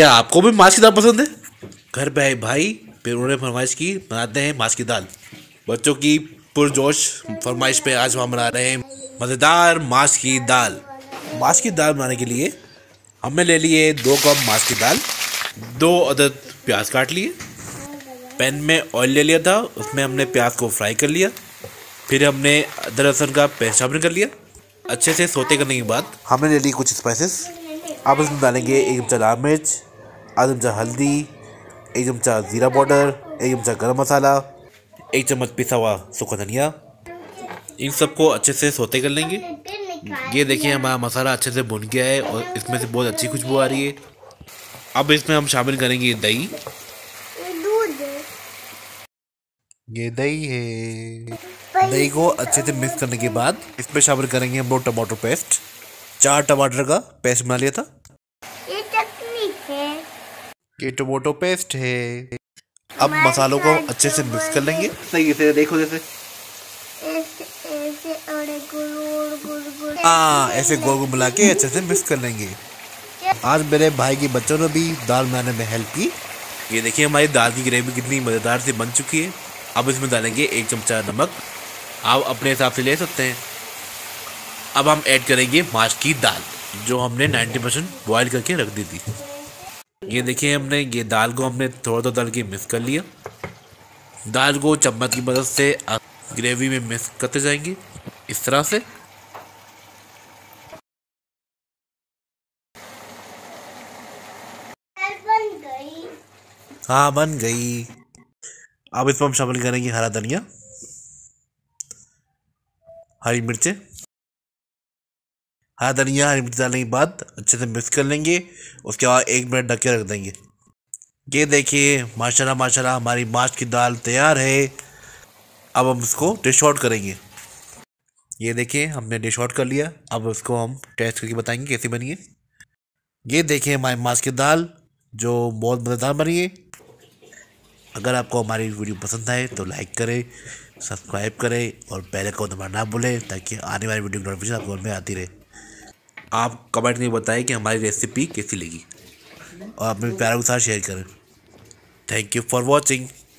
क्या आपको भी माछ की दाल पसंद है? घर पे आए भाई फिर उन्होंने फरमाइश की, बनाते हैं माछ की दाल। बच्चों की पुरजोश फरमाइश पे आज हम बना रहे हैं मज़ेदार माछ की दाल। माछ की दाल बनाने के लिए हमने ले लिए 2 कप माछ की दाल, 2 अदद प्याज काट लिए, पैन में ऑयल ले लिया था, उसमें हमने प्याज को फ्राई कर लिया, फिर हमने अदरक लहसुन का पेस्ट शामिल कर लिया। अच्छे से सोते करने के बाद हमने ले ली कुछ स्पाइसेस। आप इसमें डालेंगे 1 चम्मच लाल मिर्च, आधा चम्मच हल्दी, 1 चम्मच ज़ीरा पाउडर, 1 चम्मच गरम मसाला, 1 चम्मच पिसा हुआ सूखा धनिया। इन सबको अच्छे से सोते कर लेंगे। ये देखिए हमारा मसाला अच्छे से भुन गया है और इसमें से बहुत अच्छी खुशबू आ रही है। अब इसमें हम शामिल करेंगे दही। ये दही है। दही को अच्छे से मिक्स करने के बाद इसमें शामिल करेंगे हम लोग टमाटर पेस्ट। 4 टमाटर का पेस्ट बना लिया था। ये टेक्निक है। ये टमाटो पेस्ट है। अब मसालों को अच्छे से मिक्स कर लेंगे। सही से देखो जैसे ऐसे गोल गोल मिला के अच्छे से मिक्स कर लेंगे। आज मेरे भाई के बच्चों ने भी दाल बनाने में हेल्प की। ये देखिए हमारी दाल की ग्रेवी कितनी मज़ेदार से बन चुकी है। अब इसमें डालेंगे 1 चम्मच नमक, आप अपने हिसाब से ले सकते हैं। अब हम ऐड करेंगे माछ की दाल जो हमने 90% बॉयल करके रख दी थी। ये देखिए हमने ये दाल को हमने थोड़ा डाल के मिक्स कर लिया। दाल को चम्मच की मदद से ग्रेवी में मिक्स करते जाएंगे इस तरह से। हाँ बन गई। अब इसमें हम शामिल करेंगे हरा धनिया, हरी मिर्चें। हरा धनिया हरी मिर्च डालने के बाद अच्छे से मिक्स कर लेंगे। उसके बाद 1 मिनट ढक के रख देंगे। ये देखिए माशाल्लाह माशाल्लाह हमारी माछ की दाल तैयार है। अब हम इसको डिश आउट करेंगे। ये देखिए हमने डिश आउट कर लिया। अब उसको हम टेस्ट करके बताएंगे कैसी बनी है। ये देखिए हमारी माछ की दाल जो बहुत मज़ेदार बनी है। अगर आपको हमारी वीडियो पसंद आए तो लाइक करें, सब्सक्राइब करें और बेल आइकन दबाना ना भूलें ताकि आने वाली वीडियो की नोटिफिकेशन आपको में आती रहे। आप कमेंट में बताएं कि हमारी रेसिपी कैसी लगी और अपने प्यारों के साथ शेयर करें। Thank you for watching.